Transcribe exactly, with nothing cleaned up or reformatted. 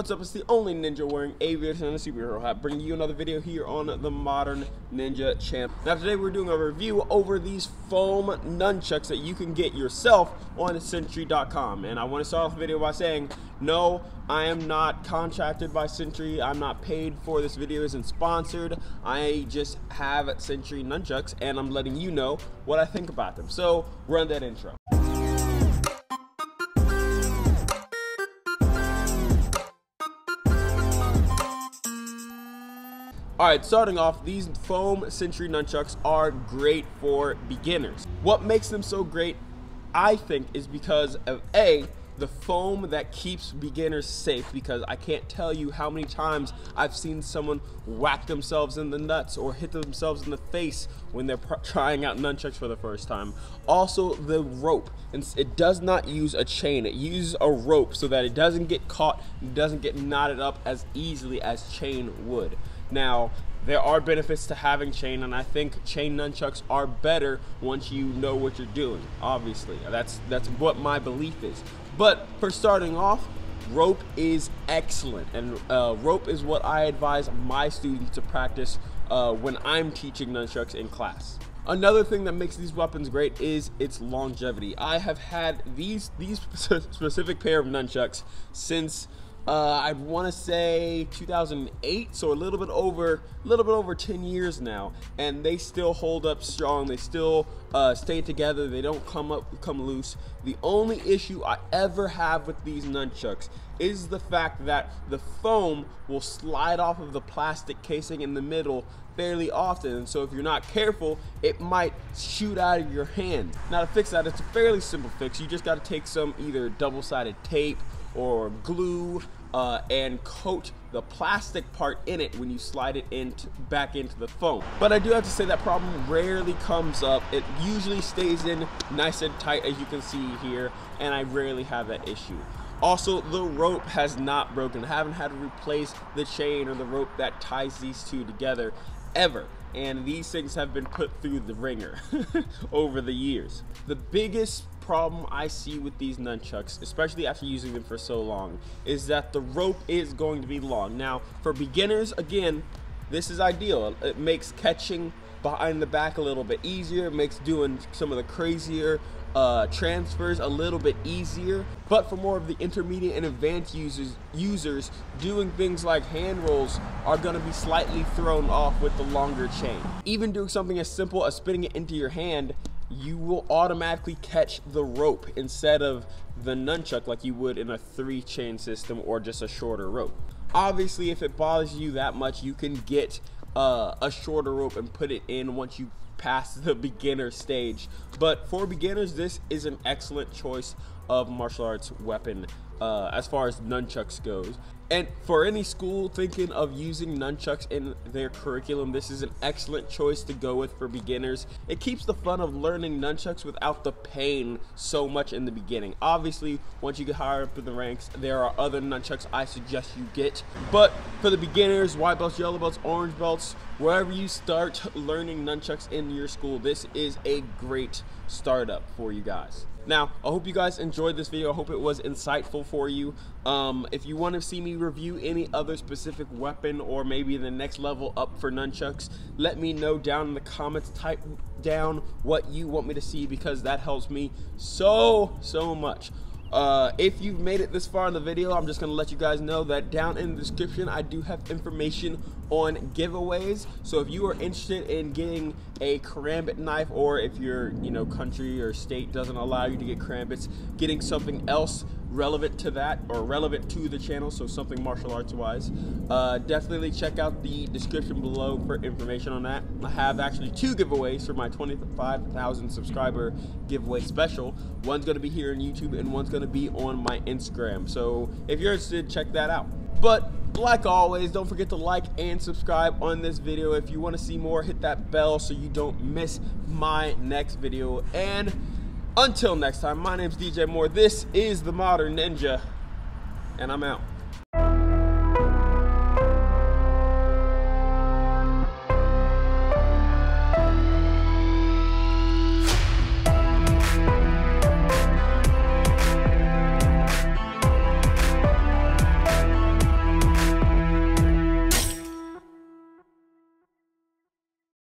What's up? It's the only ninja wearing aviators and a superhero hat, bringing you another video here on the Modern Ninja channel. Now today we're doing a review over these foam nunchucks that you can get yourself on Century dot com. And I want to start off the video by saying, no, I am not contracted by Century. I'm not paid for this video. Isn't sponsored. I just have Century nunchucks, and I'm letting you know what I think about them. So run that intro. Alright, starting off, these foam Century nunchucks are great for beginners. What makes them so great, I think, is because of A, the foam that keeps beginners safe, because I can't tell you how many times I've seen someone whack themselves in the nuts or hit themselves in the face when they're trying out nunchucks for the first time. Also, the rope. It does not use a chain. It uses a rope so that it doesn't get caught, it doesn't get knotted up as easily as chain would. Now, there are benefits to having chain, and I think chain nunchucks are better once you know what you're doing, obviously. That's, that's what my belief is. But for starting off, rope is excellent, and uh, rope is what I advise my students to practice uh, when I'm teaching nunchucks in class. Another thing that makes these weapons great is its longevity. I have had these, these specific pair of nunchucks since Uh, I want to say two thousand eight, so a little bit over, a little bit over ten years now, and they still hold up strong. They still uh, stay together. They don't come up, come loose. The only issue I ever have with these nunchucks is the fact that the foam will slide off of the plastic casing in the middle fairly often, and so if you're not careful, it might shoot out of your hand. Now to fix that, it's a fairly simple fix. You just got to take some either double-sided tape or glue uh, and coat the plastic part in it when you slide it into, back into the foam. But I do have to say that problem rarely comes up. It usually stays in nice and tight, as you can see here, and I rarely have that issue. Also, the rope has not broken. I haven't had to replace the chain or the rope that ties these two together ever. And these things have been put through the wringer over the years. The biggest problem I see with these nunchucks, especially after using them for so long, is that the rope is going to be long. Now, for beginners, again, this is ideal. It makes catching behind the back a little bit easier. It makes doing some of the crazier uh, transfers a little bit easier. But for more of the intermediate and advanced users, users doing things like hand rolls are going to be slightly thrown off with the longer chain. Even doing something as simple as spinning it into your hand, you will automatically catch the rope instead of the nunchuck like you would in a three chain system or just a shorter rope. Obviously, if it bothers you that much, you can get Uh, a shorter rope and put it in once you pass the beginner stage. But for beginners, this is an excellent choice of martial arts weapon uh, as far as nunchucks goes. And for any school thinking of using nunchucks in their curriculum, this is an excellent choice to go with for beginners. It keeps the fun of learning nunchucks without the pain so much in the beginning. Obviously, once you get higher up in the ranks, there are other nunchucks I suggest you get. But for the beginners, white belts, yellow belts, orange belts, wherever you start learning nunchucks in your school, this is a great startup for you guys. Now, I hope you guys enjoyed this video. I hope it was insightful for you. Um, if you want to see me review any other specific weapon or maybe the next level up for nunchucks, let me know down in the comments. Type down what you want me to see, because that helps me so, so much. Uh, if you've made it this far in the video, I'm just going to let you guys know that down in the description, I do have information on giveaways. So if you are interested in getting a karambit knife, or if your you know, country or state doesn't allow you to get karambits, getting something else relevant to that or relevant to the channel, so something martial arts wise, uh, definitely check out the description below for information on that. I have actually two giveaways for my twenty-five thousand subscriber giveaway special. One's going to be here on YouTube and one's going to be on my Instagram, so if you're interested, check that out. But like always, don't forget to like and subscribe on this video. If you want to see more, hit that bell so you don't miss my next video. And until next time, my name's D J Moore, this is the Modern Ninja, and I'm out.